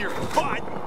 your butt!